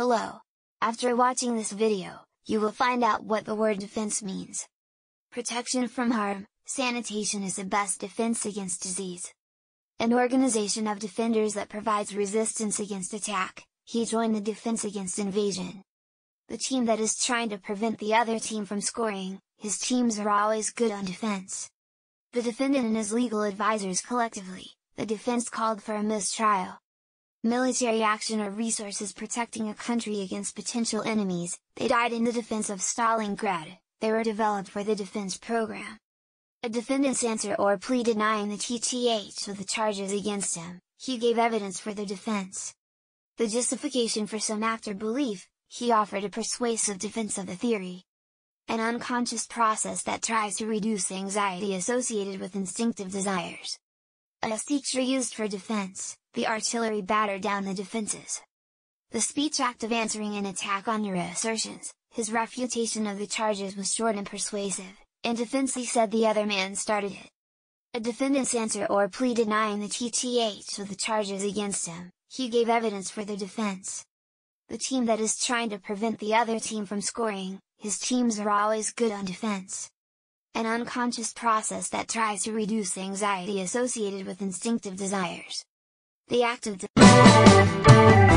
Hello! After watching this video, you will find out what the word defense means. Protection from harm, sanitation is the best defense against disease. An organization of defenders that provides resistance against attack, he joined the defense against invasion. The team that is trying to prevent the other team from scoring, his teams are always good on defense. The defendant and his legal advisors collectively, the defense called for a mistrial. Military action or resources protecting a country against potential enemies, they died in the defense of Stalingrad, they were developed for the defense program. A defendant's answer or plea denying the TTH of the charges against him, he gave evidence for the defense. The justification for some act or belief, he offered a persuasive defense of the theory. An unconscious process that tries to reduce anxiety associated with instinctive desires. A speech used for defense, the artillery battered down the defenses. The speech act of answering an attack on your assertions, his refutation of the charges was short and persuasive, in defense he said the other man started it. A defendant's answer or plea denying the TTH of the charges against him, he gave evidence for the defense. The team that is trying to prevent the other team from scoring, his teams are always good on defense. An unconscious process that tries to reduce anxiety associated with instinctive desires. The act of